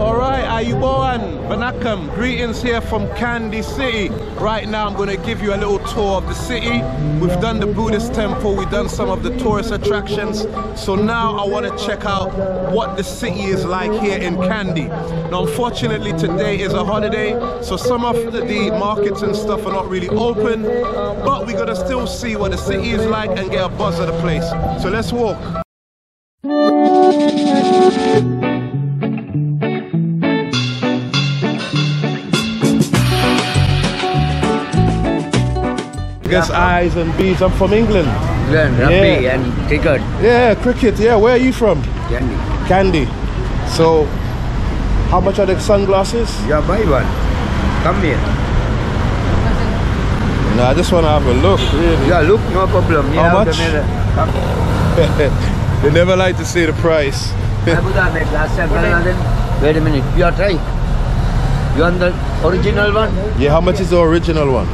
Alright, Ayubowan, Vanakam, greetings here from Kandy City. Right now I'm going to give you a little tour of the city. We've done the Buddhist temple, we've done some of the tourist attractions. So now I want to check out what the city is like here in Kandy. Now unfortunately today is a holiday, so some of the markets and stuff are not really open. But we're going to still see what the city is like and get a buzz of the place. So let's walk. Guess eyes and beads. I'm from England. England, rugby and cricket. Yeah, cricket. Yeah, where are you from? Kandy. Kandy. So, how much are the sunglasses? Yeah, buy one. Come here. No, I just want to have a look. Really. Yeah, look, no problem. How much? They never like to see the price. Wait a minute. You are trying. You want the original one? Yeah. How much is the original one?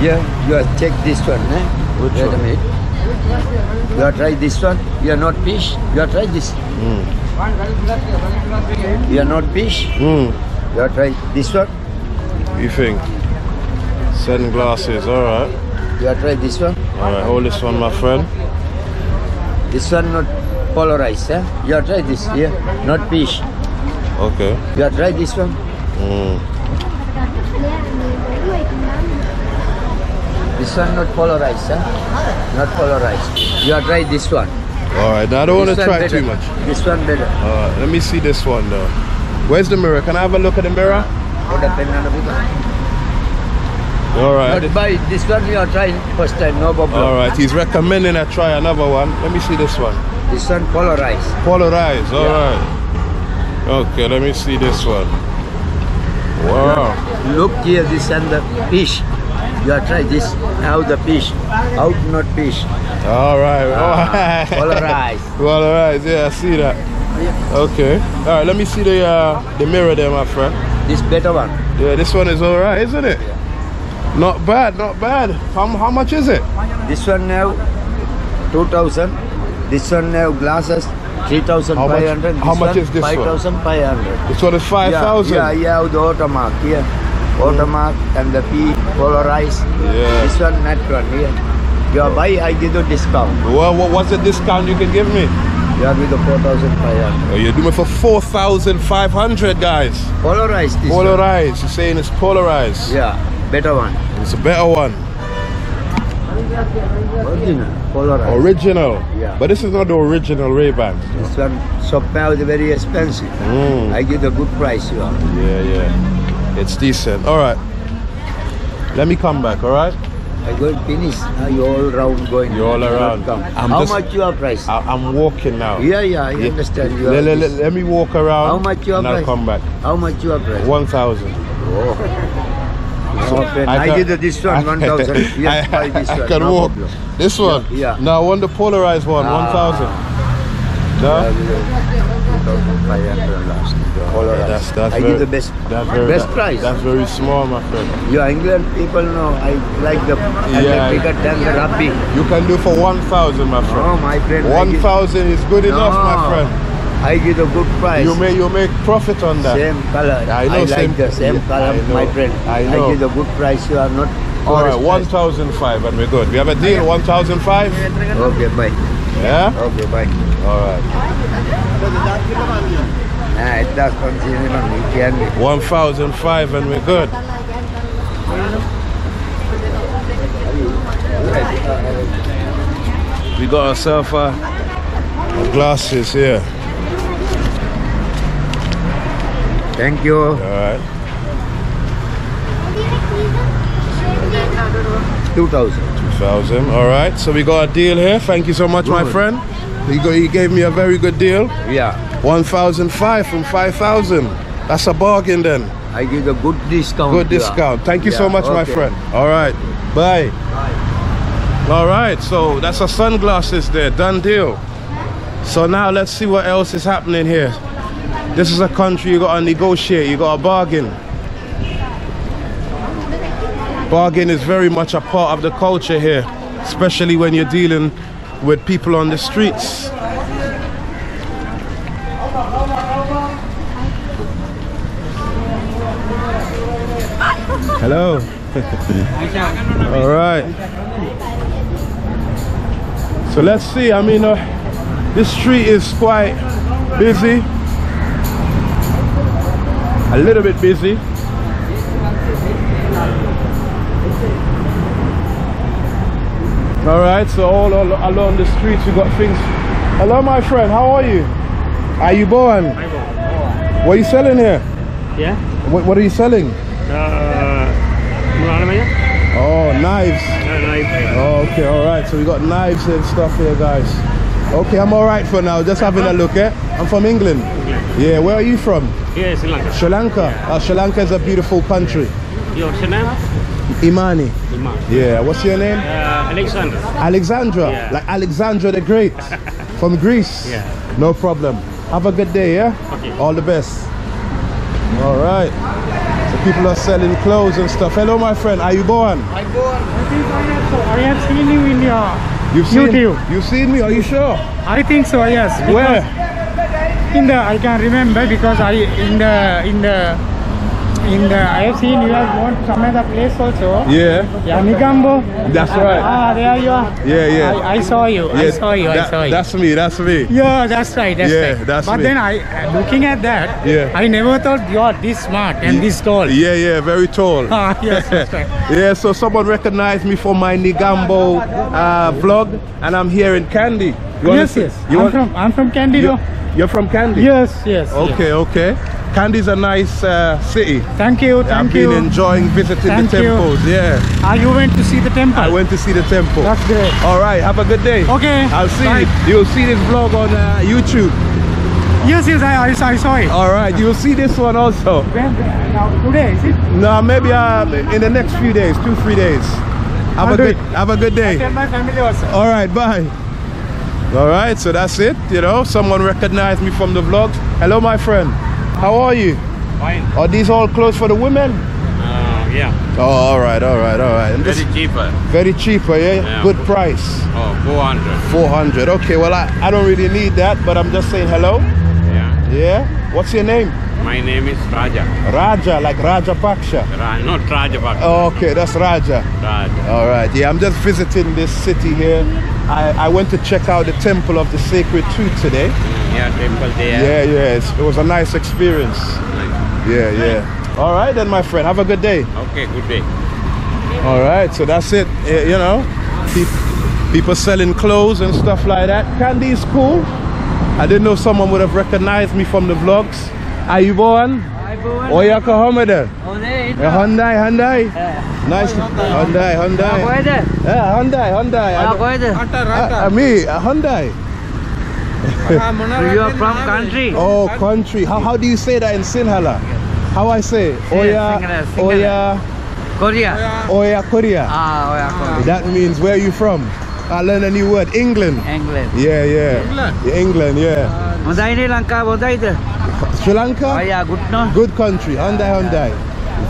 Yeah, you have checked this one, eh? Which wait one? A minute. You have tried this one? You are not fish? You have tried this? Mm. You are not fish? Mm. You have tried this one? You think? Sunglasses, alright. You have tried this one? Alright, hold this one, my friend. This one not polarized, eh? You have tried this, yeah? Not fish. Okay. You have tried this one? Mm. This one not polarized, huh? Not polarized. You have tried this one. Alright, now I don't want to try too much. This one better. Alright, let me see this one now. Where's the mirror? Can I have a look at the mirror? Alright. Not buy this one, you are trying first time, no problem. Alright, he's recommending I try another one. Let me see this one. This one polarized. Polarized, alright. Yeah. Okay, let me see this one. Wow. Look here, this and the fish. You have tried this, how the fish, how not fish. Alright, alright. Polarized. Polarized, yeah, I see that. Okay. Alright, let me see the mirror there, my friend. This better one. Yeah, this one is alright, isn't it? Yeah. Not bad, not bad. How much is it? This one now, 2,000. This one now, glasses, 3,500. How much is this one? 5,500. This one is 5,000? Yeah, the watermark, yeah. Watermark and the P polarized. Yeah. This one natural here. You are buy, I give you discount. Well, what's the discount you can give me? You are with the 4,500. Oh, you're doing it for 4,500, guys. Polarized. This polarized. One. You're saying it's polarized. Yeah, better one. It's a better one. Original. Polarized. Original. Yeah. But this is not the original Ray-Ban. This one, so far, is very expensive. Mm. I give a good price, you are. Yeah, yeah. It's decent. All right. Let me come back. All right. I go finish. You all around going. You all around. How much you are price? I'm walking now. Yeah. I understand. You let me walk around. How much you are price? I'll come back. How much you are price? 1,000. Oh. So I did this one 1,000. Yes, buy this one. I can walk. This one. Yeah. No, I want the polarized one. 1,000. No. That's I give the best price. That's very small, my friend. Your England people know I like the cricket and the rugby. You can do for 1,000, my friend. Oh, my friend. 1,000 is good enough, my friend. I give a good price. You make profit on that. Same color. I know. I like the same color, my friend. I know. I give a good price. You are not. All right, 1,500, and we're good. We have a deal. 1,500. Okay, bye. Yeah. Okay, bye. All right. 1,500 and we're good. We got ourselves glasses here. Thank you. All right. 2,000. All right. So we got a deal here. Thank you so much, my friend. He gave me a very good deal. Yeah. 1,500 from 5,000. That's a bargain then. I give a good discount. Good discount. Thank you so much, my friend. All right. Bye. Bye. All right. So that's our sunglasses there. Done deal. So now let's see what else is happening here. This is a country you got to negotiate. You got to bargain. Bargain is very much a part of the culture here, especially when you're dealing with people on the streets. Hello. All right. So let's see. I mean, this street is quite busy. A little bit busy. All right. So all along the streets, you got things. Hello, my friend. How are you? Ayubowan. What are you selling here? Yeah. What are you selling? Oh, knives. Oh, okay, all right. So we got knives and stuff here, guys. Okay, I'm all right for now. Just having a look, eh? I'm from England. Yeah, where are you from? Yeah, Sri Lanka. Sri Lanka. Yeah. Sri Lanka is a beautiful country. What's your name? Imani. Imani. Yeah. What's your name? Alexandra. Alexandra. Yeah. Like Alexandra the Great, from Greece. Yeah. No problem. Have a good day, yeah. Okay. All the best. All right. People are selling clothes and stuff. Hello, my friend. Ayubowan. I have seen you in your YouTube. You've seen me? Are you sure? I think so. Yes. Where? In the I can't remember because I I have seen you have gone some other place also. Yeah. Yeah, Negombo. That's right. Ah, there you are. Yeah, yeah. I saw you. Yeah, I saw you. I saw you. That's me. That's me. Yeah, that's right. That's right. That's me. But then I, looking at that, I never thought you are this smart and this tall. Yeah, yeah, very tall. Ah, yes, that's right. Yeah. So someone recognized me for my Negombo vlog, and I'm here in Kandy. Yes, yes. I'm from Kandy. You're from Kandy. Yes, yes. Okay, okay. Kandy's a nice city. Thank you, thank you. I've been enjoying visiting the temples, yeah. You went to see the temple? I went to see the temple. That's great. All right, have a good day. Okay. I'll see you. You'll see this vlog on YouTube. Yes, yes, I saw it. All right, you'll see this one also. When? Now, today, is it? No, maybe in the next few days, 2-3 days. Have a good day. I'll tell my family also. All right, bye. All right, so that's it. You know, someone recognized me from the vlog. Hello, my friend. How are you? Fine. Are these all clothes for the women? Yeah. Oh, all right, all right, all right. And very cheaper. Very cheaper, yeah? Good price. Oh, 400. 400. Okay, well, I don't really need that, but I'm just saying hello. Yeah. Yeah? What's your name? My name is Raja. Raja, like Raja Paksha? Not Raja Paksha. Oh, okay, that's Raja. Raja. All right, yeah, I'm just visiting this city here. I went to check out the temple of the sacred tooth today. Yeah, temple there. Yeah, yeah, it was a nice experience. Nice. Yeah, yeah. All right then, my friend, have a good day. Okay, good day. All right, so that's it. You know, people selling clothes and stuff like that. Kandy is cool. I didn't know someone would have recognized me from the vlogs. Ayubowan. Oyakahamada. Hyundai, Hyundai. Nice. Hyundai, Hyundai. Hyundai, Hyundai. Me, Hyundai. You are from country. Oh, country. How do you say that in Sinhala? How I say? Oya, Oya. Korea. Oya, Korea. Ah, Oya, Korea. That means where are you from? I learned a new word. England. England. Yeah, yeah. England. England, yeah. Sri Lanka? Oh, yeah, good, no? Good country. Hyundai, Hyundai.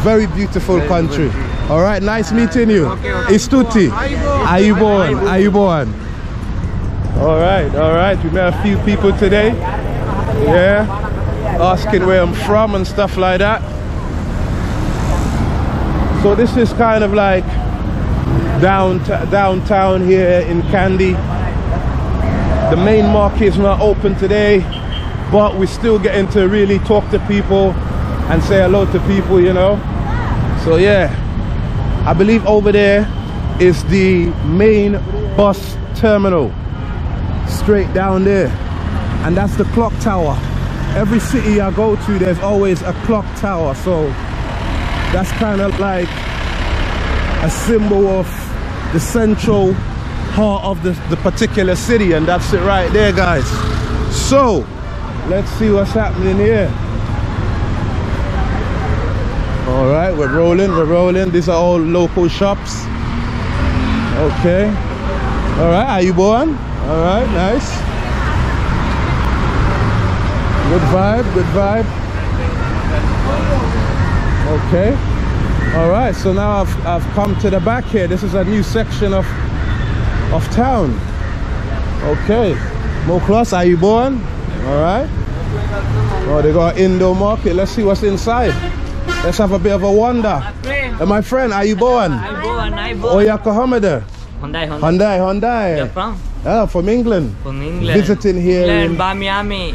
Very beautiful country. All right, nice meeting you. Istuti. Ayubowan. Ayubowan. All right, all right. We met a few people today. Yeah. Asking where I'm from and stuff like that. So this is kind of like downtown here in Kandy. The main market is not open today, but we're still getting to really talk to people and say hello to people, you know. So yeah, I believe over there is the main bus terminal, straight down there, and that's the clock tower. Every city I go to, there's always a clock tower, so that's kind of like a symbol of the central heart of the particular city, and that's it right there, guys. So let's see what's happening here. All right, we're rolling, we're rolling. These are all local shops. Okay. All right, Ayubowan. All right, nice. Good vibe, good vibe. Okay. All right, so now I've come to the back here. This is a new section of town. Okay. More close, Ayubowan. All right. Oh, they got an indoor market. Let's see what's inside. Let's have a bit of a wander. My friend, Ayubowan. Oh, you're Kohameda? Hyundai. You're from? Oh, from England. From England. Visiting here. England, Bamiami.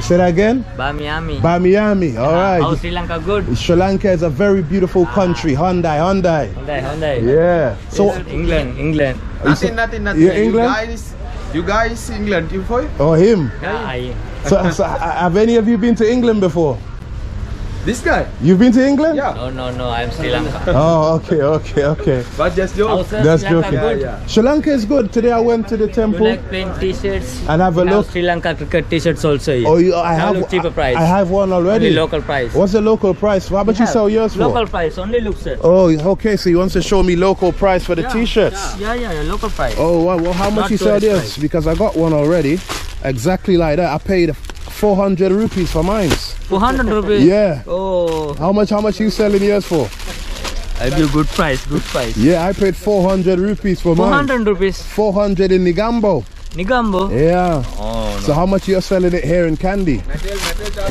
Say that again? Bamiami. All right. Oh, Sri Lanka, good. Sri Lanka is a very beautiful country. Hyundai. Yeah. So England. Nothing. You're England? You guys, England, you for? Oh, him? Yeah. So have any of you been to England before? This guy? You've been to England? Yeah. No, I'm Sri Lanka. Oh, okay. But just joking. Just joking. Yeah. Sri Lanka is good. Today I went to the temple. You like plain t-shirts? And have a look. Sri Lanka cricket t-shirts also here. Oh, I have cheaper price. I have one already. Only local price. What's the local price? How much you sell yours for? Local price. Only look, sir. Oh, okay. So you want to show me local price for the t-shirts? Yeah, local price. Oh, wow. Well, how much you sell yours? Because I got one already. Exactly like that. I paid 400 rupees for mine. 400 rupees? Yeah. Oh. How much you selling yours for? I give good price. Yeah, I paid 400 rupees for mine. 400 rupees? 400 in Negombo. Negombo? Yeah. Oh, no. So how much you're selling it here in Kandy?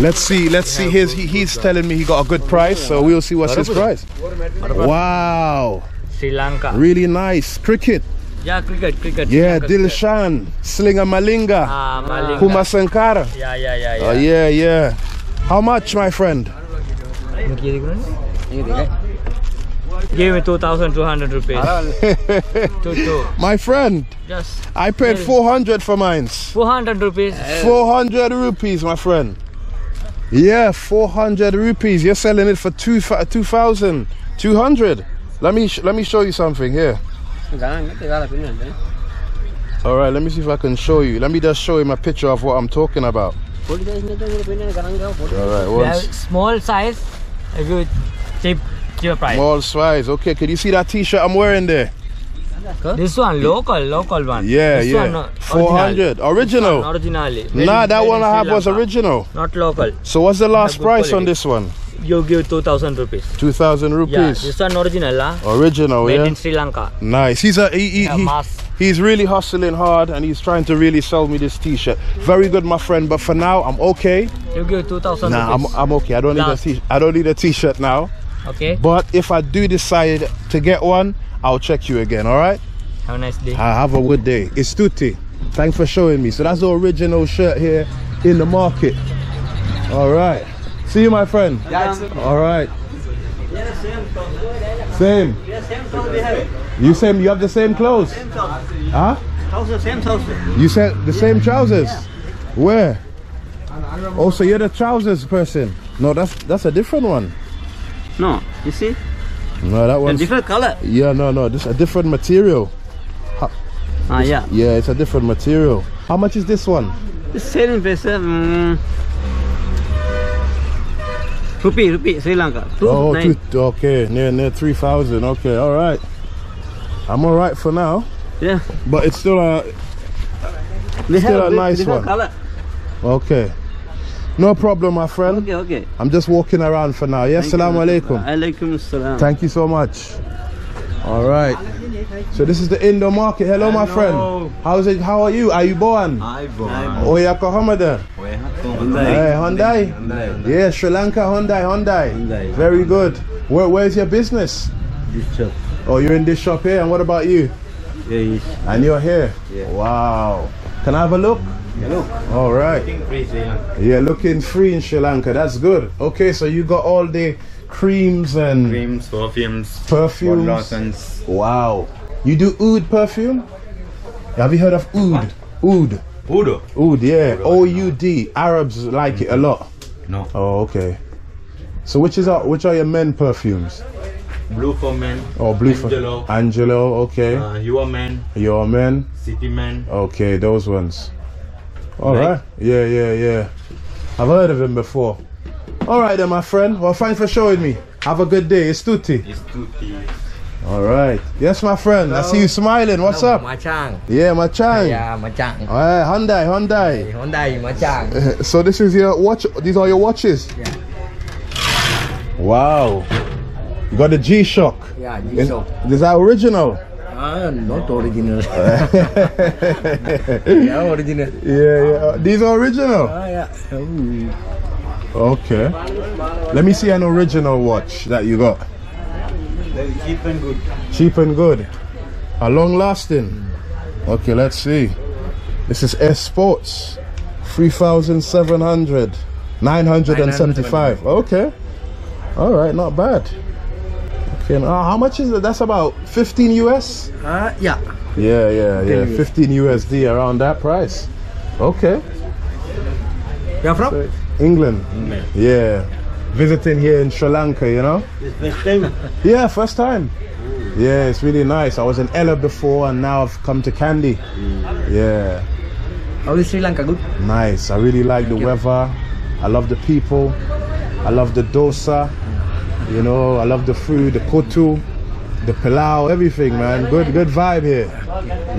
Let's see. He's telling me he got a good price, so we'll see what's his price. Wow. Sri Lanka. Really nice. Cricket. Yeah, cricket. Yeah, Dilshan, Slinger, Malinga. Puma Sankara. Yeah. Oh, yeah. How much, my friend? Give me 2,200 rupees. My friend, yes. I paid 400 for mine. 400 rupees? 400 rupees, my friend. Yeah, 400 rupees. You're selling it for 2,200. Let me show you something here. All right, let me see if I can show you. Let me just show him a picture of what I'm talking about. All right, small size, a good cheap price. Small size, okay. Can you see that T-shirt I'm wearing there? This one, local one. Yeah, this one, 400, original. Originally. Nah, that one I have was original. Not local. So what's the last price on this one? You give 2,000 rupees. 2,000 rupees. Yeah, this one original, Original, made in Sri Lanka. Nice. He's really hustling hard and he's trying to really sell me this t-shirt. Very good, my friend, but for now I'm okay. You give 2,000 rupees. I'm okay. I don't need a t-shirt now. Okay. But if I do decide to get one, I'll check you again, all right? Have a nice day. Have a good day. It's Tutti. Thanks for showing me. So that's the original shirt here in the market. All right. See you, my friend. All right. Same. Same clothes we have. You have the same clothes? Same clothes. Huh? Trousers, same trousers. You said the same trousers? Yeah. Where? Oh, so you're the trousers person. No, that's a different one. No, you see? No, that one's a different color. Yeah, no, this is a different material. Yeah, it's a different material. How much is this one? It's selling for Rupee, Sri Lanka. 2,900. Okay, near 3,000. Okay, all right. I'm all right for now. Yeah. But it's still a nice one. Color. Okay. No problem, my friend. Okay. I'm just walking around for now. Yes, Assalamu alaikum. Alaikum assalam. Thank you so much. All right. So this is the Indo market. Hello, my friend. How's it? How are you? Ayubowan. Ayubowan. Oya Kohamada. Hyundai. Yeah, Sri Lanka Hyundai. Very good. Where's your business? This shop. Oh, you're in this shop here. And what about you? Yeah. And you're here. Yeah. Wow. Can I have a look? Yeah, look. All right. Looking free, Sri Lanka. Yeah, looking free in Sri Lanka. That's good. Okay, so you got all the creams and perfumes. Lotions. Wow. You do oud perfume? Have you heard of oud? Oud. Oud, yeah. O-U-D. Arabs like it a lot. No. Oh, okay. So which are your men perfumes? Blue for men. Oh, blue Angelo. For Angelo. Okay. Your men. City men. Okay, those ones. All right. Yeah. I've heard of him before. All right then, my friend. Well, thanks for showing me. Have a good day. It's Tutti. All right. Yes, my friend. Hello. I see you smiling. What's up? Machang. Yeah, Machang. Yeah, Machang. All right, Hyundai. Hyundai, Machang. So this is your watch. These are your watches. Yeah. Wow. You got the G-Shock. Yeah, G-Shock. Is that original? Not original. Yeah, original. Yeah, yeah. These are original? Yeah. Ooh. Okay. Let me see an original watch that you got. Cheap and good. Cheap and good. A long lasting. Okay, let's see. This is S Sports. 3,700. 975. Okay. All right, not bad. Okay, now how much is it? That's about 15 US? Yeah. Yeah, yeah, yeah. 15 USD around that price. Okay. You're from? So, England. England. Yeah. Visiting here in Sri Lanka, you know? It's first time? Yeah, first time. Yeah, it's really nice. I was in Ella before and now I've come to Kandy. Yeah. How is Sri Lanka? Good? Nice. I really like the weather. I love the people. I love the dosa. You know, I love the food, the kotu, the pilau, everything, man. Good vibe here.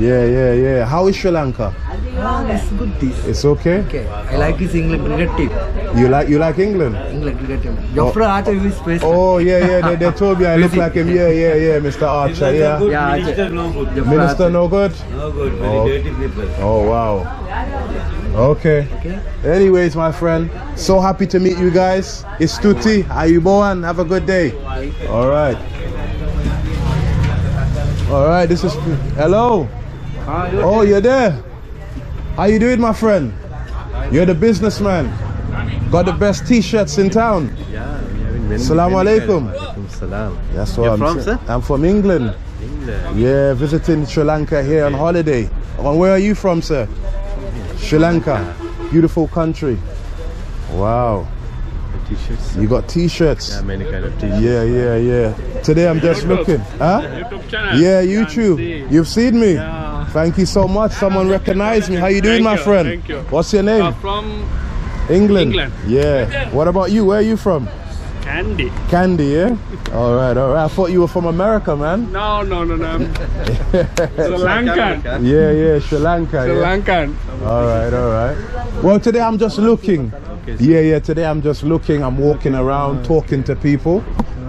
Yeah, yeah, yeah. How is Sri Lanka? Oh, it's good. This. It's okay. Okay. I like his England cricket team. You like England? England cricket team. Jofra Archer is special. Oh yeah, yeah. They told me I look like him. Yeah, yeah, yeah. Mr. Archer. Yeah. Yeah. Minister no good. Jofra Minister no good. No good. Very dirty people. Oh wow. Okay. Okay. Anyways, my friend, so happy to meet you guys. It's Tuti, Ayubowan. Have a good day. All right. All right. This is hello. Oh, you're there. How you doing, my friend? You're the businessman. Got the best T-shirts in town. Yeah. Assalamu alaikum. That's what I'm from, sir? I'm from England. England. Yeah, visiting Sri Lanka here on holiday. And where are you from, sir? Sri Lanka, beautiful country. Wow. T-shirts. You got T-shirts. Yeah, many kind of T-shirts. Yeah, yeah, yeah. Today I'm just looking. Huh? YouTube channel. Yeah, YouTube. You've seen me. Yeah. Thank you so much. Someone recognized me. How you doing, my friend? Thank you. What's your name? From England. England. Yeah. What about you? Where are you from? Kandy. Kandy, yeah? Alright, alright. I thought you were from America, man. No. Sri Lankan. Yeah, yeah, Sri Lanka. Sri Lankan. Alright, alright. Well, today I'm just looking. Yeah, yeah, today I'm just looking. I'm walking around, talking to people,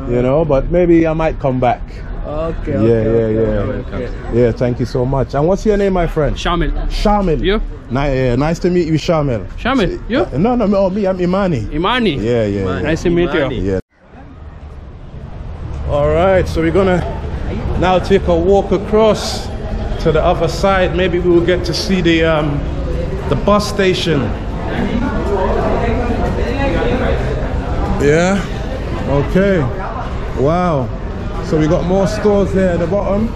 you know, but maybe I might come back. Okay, yeah, yeah, yeah. Okay. Yeah, thank you so much. And what's your name, my friend? Shamil. Shamil. You? Nice to meet you, Shamil. Shamil, you? No, me, I'm Imani. Imani? Yeah, yeah. Imani. Yeah. Nice to meet you. Yeah. All right, so we're going to now take a walk across to the other side. Maybe we will get to see the bus station. Yeah? Okay. Wow. So we got more stores there at the bottom.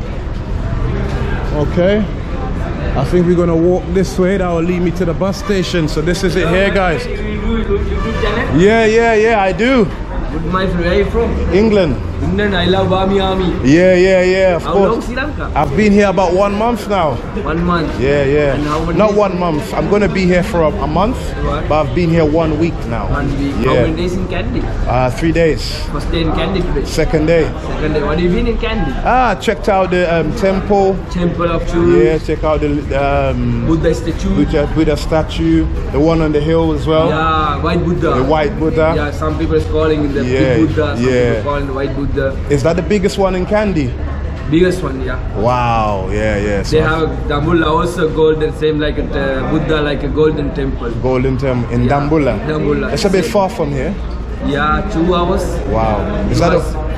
Okay, I think we're gonna walk this way. That will lead me to the bus station. So this is it here, guys. Yeah, yeah, yeah, I do. My friend, where are you from? England. England, I love Army. Yeah, yeah, yeah, of course. How long Sri Lanka? I've been here about 1 month now. 1 month? Yeah, yeah. And how many? Not 1 month. I'm going to be here for a month, what? But I've been here 1 week now. 1 week? Yeah. How many days in Kandy? 3 days. First day in Kandy today? Second day. Second day. What have you been in Kandy? Ah, checked out the temple. Temple of Truth. Yeah, check out the Buddha statue. Buddha statue. The one on the hill as well. Yeah, white Buddha. The white Buddha. Yeah, some people is calling the big Buddha. Some people call it the white Buddha. Is that the biggest one in Kandy? Biggest one, yeah. Wow, yeah, yeah. So they have Dambulla also golden, same like at Buddha, like a golden temple. Golden temple in Dambulla. Dambulla. It's a bit far from here. Yeah, 2 hours. Wow.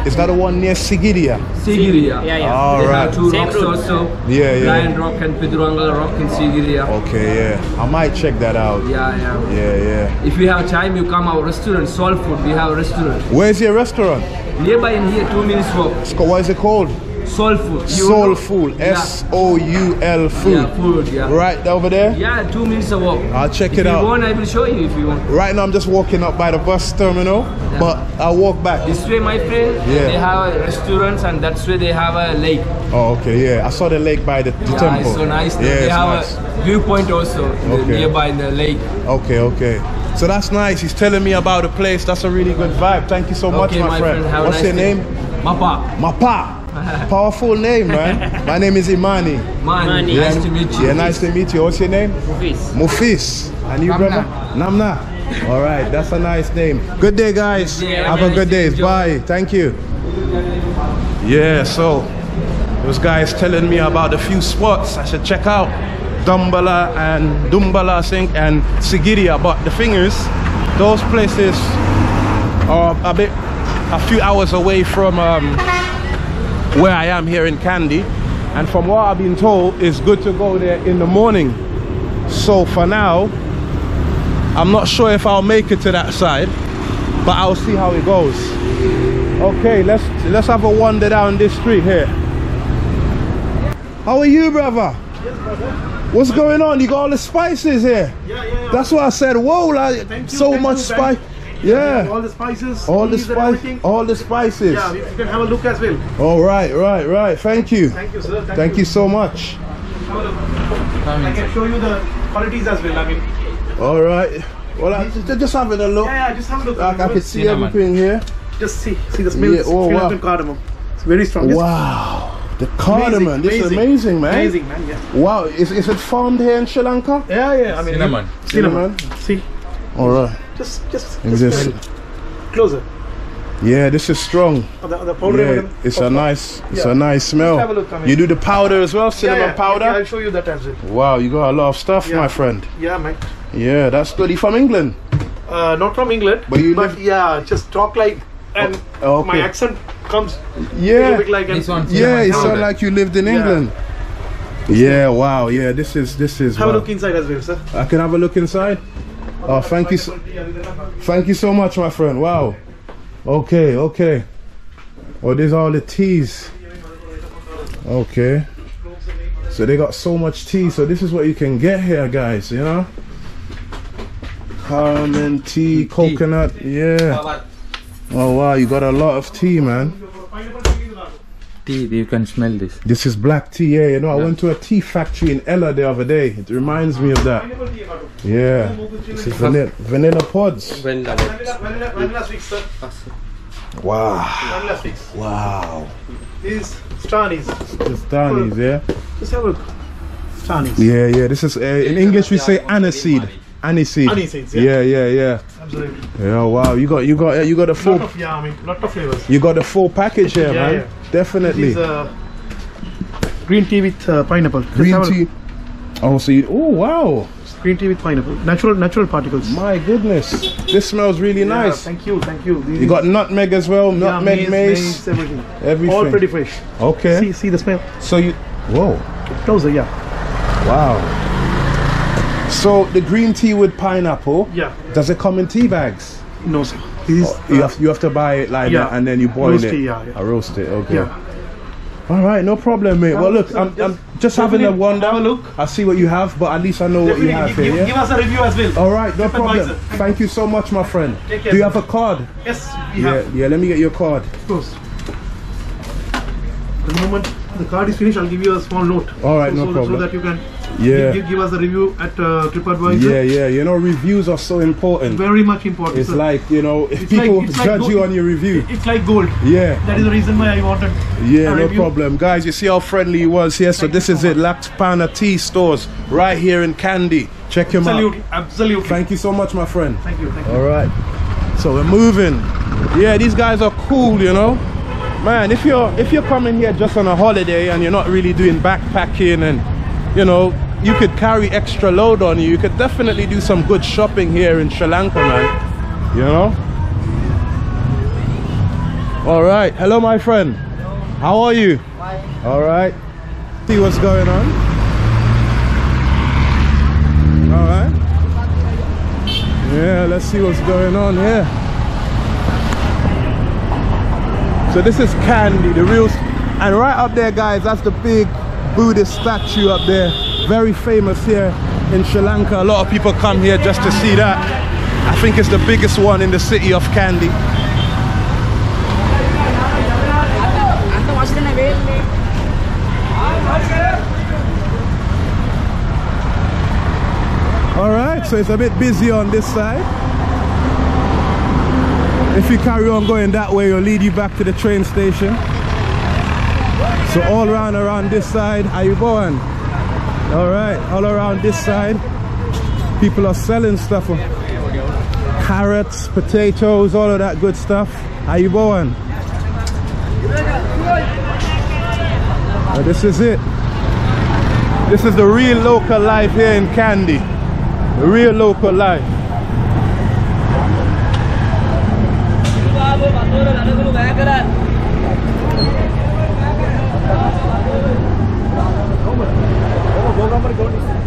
Is that the one near Sigiriya? Sigiriya. Yeah, yeah. All right. They have two rocks also. Yeah, yeah. Lion Rock and Pidurangala Rock in Sigiriya. Okay, yeah. I might check that out. Yeah, yeah. Yeah, yeah. If you have time, you come our restaurant, Soul Food. We have a restaurant. Where's your restaurant? Nearby in here, 2 minutes walk. What is it called? Soul Food. Soul Food. S-O-U-L food. Yeah, food, yeah. Right over there? Yeah, 2 minutes a walk. I'll check it out. If you want, I will show you if you want. Right now, I'm just walking up by the bus terminal, but I'll walk back. This way, my friend, they have restaurants and that's where they have a lake. Oh, okay, yeah. I saw the lake by the temple. It's so nice. Yeah, they have a viewpoint also nearby in the lake. Okay, okay. So that's nice. He's telling me about the place. That's a really good vibe. Thank you so much, my friend. What's your name? Mapa. Mapa. Powerful name, man. My name is Imani. Imani. Yeah, nice to meet you. Yeah, nice to meet you. What's your name? Mufis. Mufis. And you, brother? Namna. All right, that's a nice name. Good day, guys. Have a good day. Bye. Thank you. Yeah, so Those guys telling me about a few spots I should check out. Dambulla and Dumbala, I think, and Sigiriya. But the thing is, those places are a few hours away from where I am here in Kandy. And from what I've been told, it's good to go there in the morning. So for now, I'm not sure if I'll make it to that side, but I'll see how it goes. Okay, let's have a wander down this street here. How are you, brother? Yes, brother. What's going on? You got all the spices here. Yeah. That's why I said, whoa, like so much spice. Yeah. All the spices. All the spices. Yeah, you can have a look as well. All right. Thank you. Thank you, sir. Thank you so much. I can show you the qualities as well. I mean. All right. Well, just having a look. Yeah, just have a look. Like, I can see everything here. Just see the smell. Yeah. Oh, wow. Of cardamom. It's very strong. Wow. The cardamom, amazing, man. Yeah. Wow, is it farmed here in Sri Lanka? Yeah. I mean, cinnamon. See. All right. Just closer. Yeah, this is strong. The powder. Yeah, it's a nice smell. Just have a look, I mean. You do the powder as well, cinnamon powder. Yeah, I'll show you that as well. Wow, you got a lot of stuff, my friend. Yeah, mate. Yeah, that's good. You from England? Not from England. But you live? Yeah, just talk like. And okay. My accent comes a bit like it sounds like you lived in England. Yeah, wow. Yeah, this is. Have a look inside as well, sir. I can have a look inside. Oh, thank you so much, my friend. Wow. Okay. Oh, these are all the teas. Okay. So they got so much tea. So this is what you can get here, guys. You know, caramel tea, coconut. Yeah. Oh wow, you got a lot of tea, man. Tea, you can smell this. This is black tea, I went to a tea factory in Ella the other day. It reminds me of that. Yeah. This is vanilla pods. Vanilla sticks, sir. Wow. Vanilla sticks. Wow. These starnies. Just have a look. Starnies. Yeah. This is, in English we say aniseed. Aniseed. Aniseed, yeah. Absolutely. Yeah, wow. You got a full lot of, lot of flavors. You got a full package here, man. Yeah. Definitely. This is, green tea with pineapple. Green tea. Oh, wow. Green tea with pineapple. Natural particles. My goodness. This smells really nice. Thank you. These you got nutmeg as well. Nutmeg, mace, everything. All pretty fresh. Okay. See the smell. So you closer, Wow. So the green tea with pineapple, does it come in tea bags? No, sir. You have to buy it like that, and then you boil roast it. I roast it. Okay. All right, no problem, mate. Well, look, I'm just having a wander. Have a look. I see what you have, but at least I know what you have here. Give us a review as well. All right, no problem. Thank you so much, my friend. Take care. Do you have a card? Yes, we have. Yeah. Let me get your card. Of course. The moment the card is finished, I'll give you a small note. All right, no problem. So that you can. Give us a review at TripAdvisor. You know, reviews are so important. Very much important. It's like, you know, if people judge you on your review. It's like gold. Yeah. That is the reason why I wanted a review. No problem. Guys, you see how friendly he was here. So this is it, Laxapana Tea Stores, right here in Kandy. Check him out. Absolutely. Thank you so much, my friend. Thank you. All right. So we're moving. Yeah, these guys are cool, you know. Man, if you're coming here just on a holiday and you're not really doing backpacking and, you know, you could carry extra load on you. You could definitely do some good shopping here in Sri Lanka, man. You know? All right. Hello, my friend. Hello. How are you? Fine. All right. See what's going on. All right. Yeah, let's see what's going on here. So this is Kandy, the real... And right up there, guys, that's the big Buddhist statue up there. Very famous here in Sri Lanka. A lot of people come here just to see that. I think it's the biggest one in the city of Kandy. Alright, so it's a bit busy on this side. If you carry on going that way, it'll lead you back to the train station. So all around this side, Ayubowan. Alright, all around this side, people are selling stuff. Carrots, potatoes, all of that good stuff. Ayubowan. But this is it. This is the real local life here in Kandy. The real local life.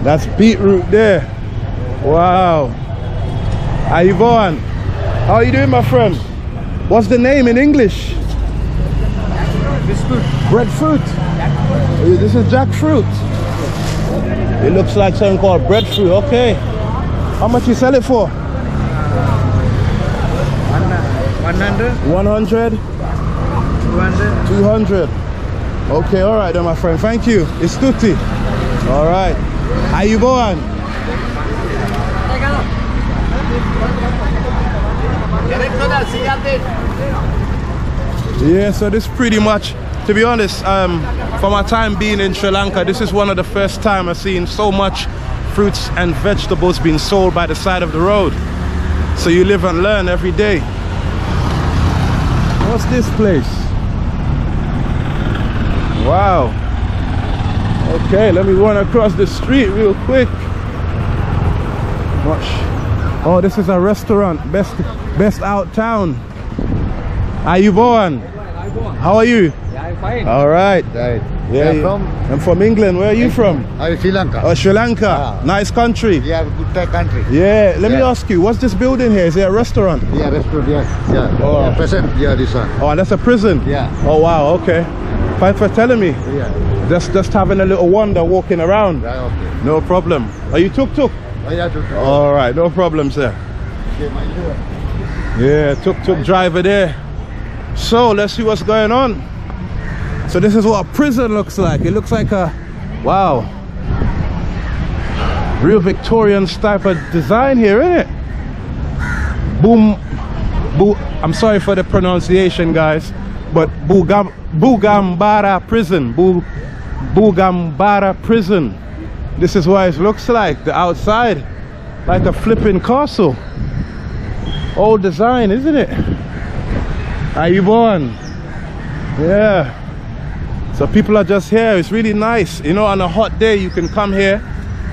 That's beetroot there. Wow. Ayubowan, how are you doing, my friend? What's the name in English? Breadfruit. This is jackfruit. It looks like something called breadfruit. Okay. How much you sell it for? 100. 100. 200. 200. Okay. All right, then, my friend. Thank you. It's tutti. All right. Ayubowan. Yeah. So this pretty much. To be honest, for my time being in Sri Lanka, this is one of the first time I've seen so much fruits and vegetables being sold by the side of the road. So you live and learn every day. What's this place? Wow. Okay, let me run across the street real quick. Gosh. Oh, this is a restaurant. Best out town. Ayubowan. How are you? Yeah, I'm fine. All right. I'm from England. Where are you from? I'm Sri Lanka. Oh, Sri Lanka. Yeah. Nice country. Yeah, good country. Yeah. Let me ask you, what's this building here? Is it a restaurant? Yeah, restaurant. Yeah. Yeah. Oh. Yeah, prison. Yeah, this one. Oh, that's a prison. Yeah. Oh wow. Okay. Thanks for telling me. Yeah. Just having a little wander, walking around. Yeah, okay. No problem. Are you tuk-tuk? Oh, yeah, tuk-tuk. All right. No problem, sir. Yeah, tuk-tuk driver there. So let's see what's going on. So this is what a prison looks like. It looks like a, wow, real Victorian type of design here, isn't it? I'm sorry for the pronunciation, guys, but Bugambara prison. Bugambara prison. This is what it looks like, the outside, like a flipping castle. Old design, isn't it? Ayubowan. Yeah. So people are just here. It's really nice. You know, on a hot day, you can come here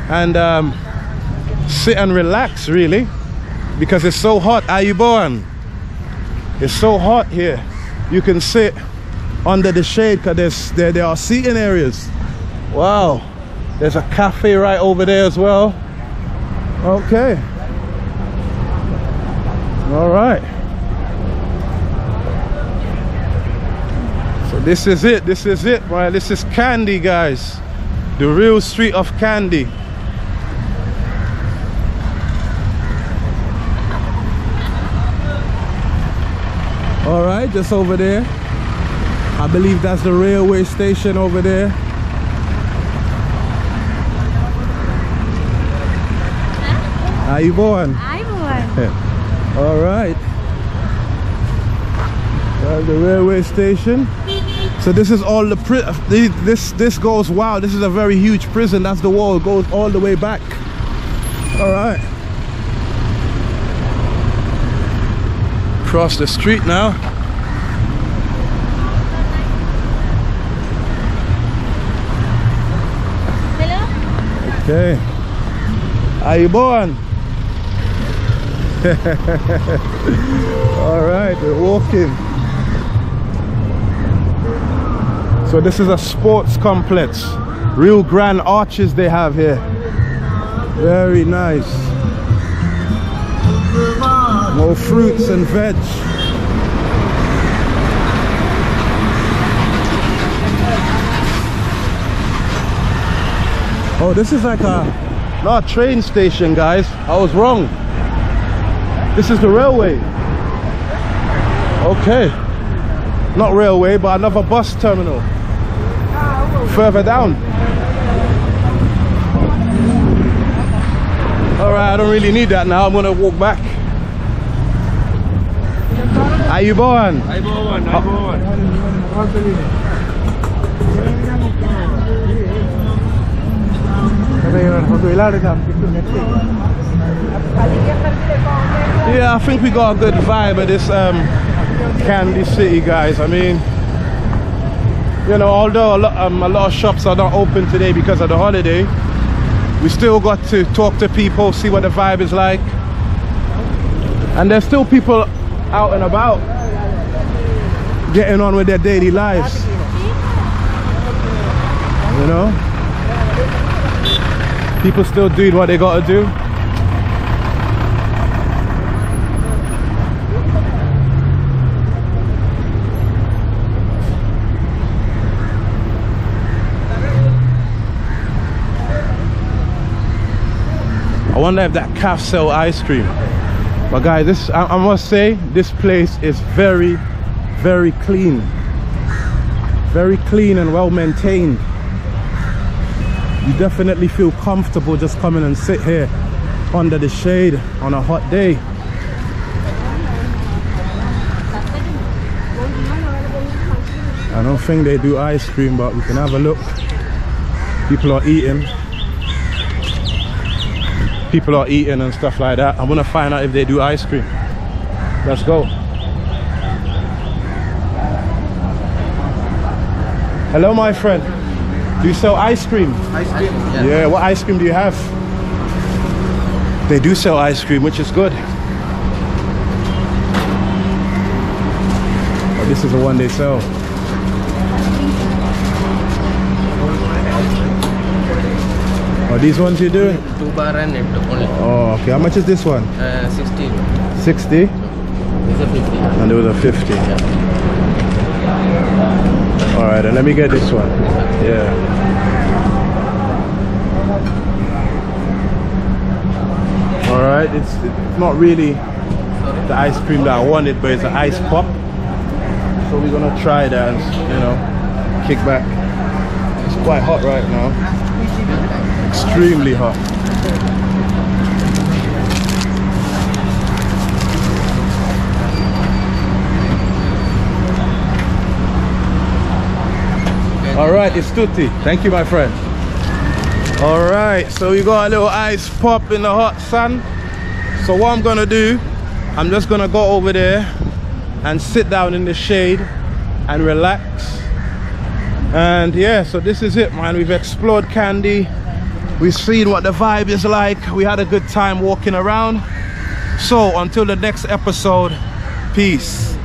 and sit and relax, really, because it's so hot. Ayubowan. It's so hot here. You can sit under the shade because there are seating areas. Wow. There's a cafe right over there as well. Okay. All right. This is it, this is it, right? This is Kandy, guys. The real street of Kandy. All right, just over there. I believe that's the railway station over there. Ayubowan. Ayubowan. All right. That's the railway station. So this is all the this goes, wow, this is a very huge prison. That's the wall, it goes all the way back. All right. Cross the street now. Hello? Okay. Ayubowan. All right, we're walking. So this is a sports complex. Real grand arches they have here. Very nice. More fruits and veg. Oh, this is like not a train station, guys. I was wrong. This is the railway. Okay. Not railway, but another bus terminal. Further down. All right, I don't really need that now. I'm gonna walk back. Ayubowan. Ayubowan. Ayubowan. Yeah, I think we got a good vibe at this Kandy city, guys. I mean, you know, although a lot of shops are not open today because of the holiday, we still got to talk to people, see what the vibe is like. And there's still people out and about getting on with their daily lives, you know. People still doing what they gotta do. I wonder if that calf sell ice cream. But guys, this, I must say, this place is very, very clean. Very clean and well maintained. You definitely feel comfortable just coming and sit here under the shade on a hot day. I don't think they do ice cream, but we can have a look. People are eating. People are eating and stuff like that. I want to find out if they do ice cream. Let's go. Hello, my friend. Do you sell ice cream? Ice cream, yeah. Yeah, what ice cream do you have? They do sell ice cream, which is good. But this is the one they sell. Oh, these ones you do? 2 bar and it only. Oh, okay. How much is this one? 60. 60? These are 50. And there was a 50. Yeah. All right, and let me get this one. Yeah. All right, it's not really the ice cream that I wanted, but it's an ice pop. So we're gonna try that and, you know, kick back. It's quite hot right now. Extremely hot. Alright, it's tutti. Thank you, my friend. Alright, so we got a little ice pop in the hot sun. So what I'm gonna do, I'm just gonna go over there and sit down in the shade and relax. And yeah, so this is it, man. We've explored Kandy. We've seen what the vibe is like. We had a good time walking around. So until the next episode, peace.